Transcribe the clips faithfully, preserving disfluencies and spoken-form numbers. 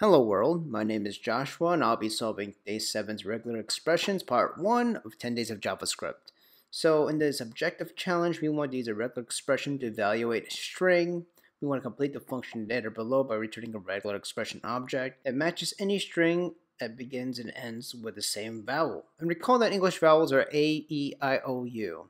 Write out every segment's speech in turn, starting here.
Hello world, my name is Joshua and I'll be solving Day seven's Regular Expressions Part one of ten days of JavaScript. So in this objective challenge, we want to use a regular expression to evaluate a string. We want to complete the function data below by returning a regular expression object that matches any string that begins and ends with the same vowel. And recall that English vowels are A, E, I, O, U.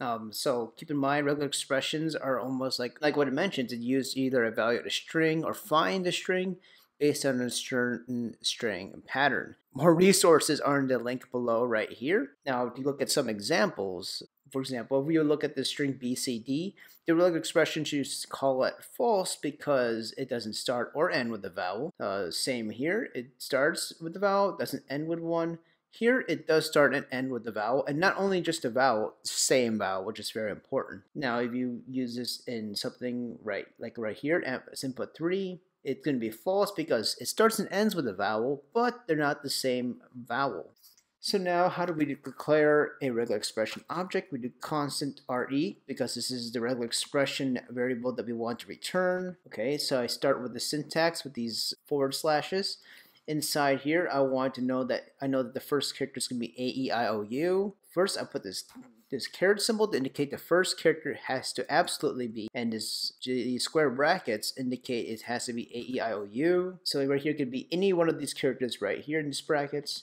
Um, so keep in mind, regular expressions are almost like, like what it mentions. It used either evaluate a string or find a string based on a certain string and pattern. More resources are in the link below right here. Now, if you look at some examples, for example, if we look at the string B C D, the regular expression should call it false because it doesn't start or end with a vowel. Uh, same here, it starts with the vowel, doesn't end with one. Here, it does start and end with the vowel, and not only just a vowel, same vowel, which is very important. Now, if you use this in something right, like right here, it's input three, it's going to be false because it starts and ends with a vowel, but they're not the same vowel. So now how do we declare a regular expression object? We do constant R E because this is the regular expression variable that we want to return. Okay, so I start with the syntax with these forward slashes. Inside here, I want to know that I know that the first character is going to be A E I O U. First, I put this this caret symbol to indicate the first character has to absolutely be, and this, the square brackets indicate it has to be A E I O U. So right here could be any one of these characters right here in these brackets.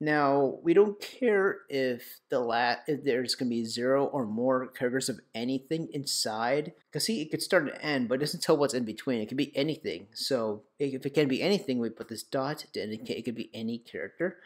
Now, we don't care if the lat if there's going to be zero or more characters of anything inside. Because see, it could start and end, but it doesn't tell what's in between. It could be anything. So if it can be anything, we put this dot to indicate it could be any character.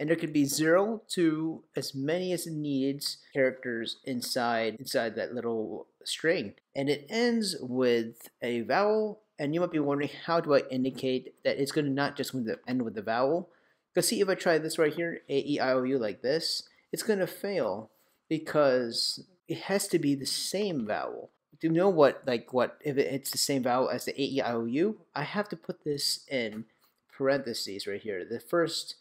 And there could be zero to as many as it needs characters inside, inside that little string. And it ends with a vowel. And you might be wondering, how do I indicate that it's going to not just end with the vowel? Because see, if I try this right here, A E I O U like this, it's going to fail because it has to be the same vowel. Do you know what, like what, if it's the same vowel as the A E I O U, I have to put this in parentheses right here. The first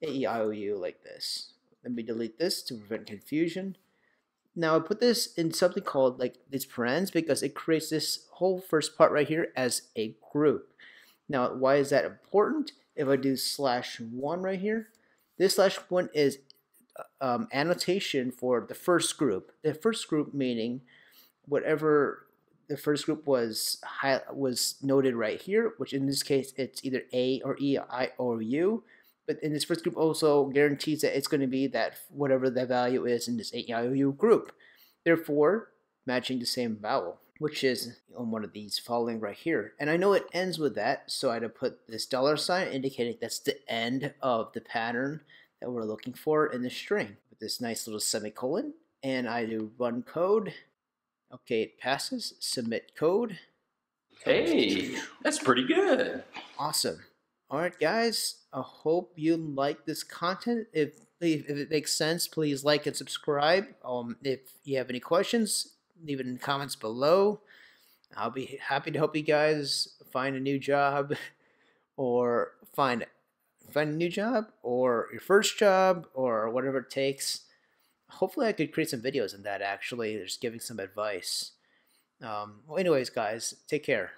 A E I O U like this. Let me delete this to prevent confusion. Now I put this in something called like these parens because it creates this whole first part right here as a group. Now, why is that important? If I do slash one right here, this slash one is um, annotation for the first group. The first group meaning whatever the first group was high, was noted right here, which in this case it's either A or E, I or U. But in this first group also guarantees that it's going to be that whatever the value is in this A E I O U group. Therefore, matching the same vowel, which is on one of these following right here. And I know it ends with that, so I had to put this dollar sign indicating that's the end of the pattern that we're looking for in the string with this nice little semicolon. And I do run code. Okay, it passes. Submit code. Hey, that's pretty good. Awesome. All right, guys, I hope you like this content. If, if it makes sense, please like and subscribe. Um, if you have any questions, leave it in the comments below. I'll be happy to help you guys find a new job or find find a new job or your first job or whatever it takes. Hopefully I could create some videos on that actually, just giving some advice. Um, well anyways guys, take care.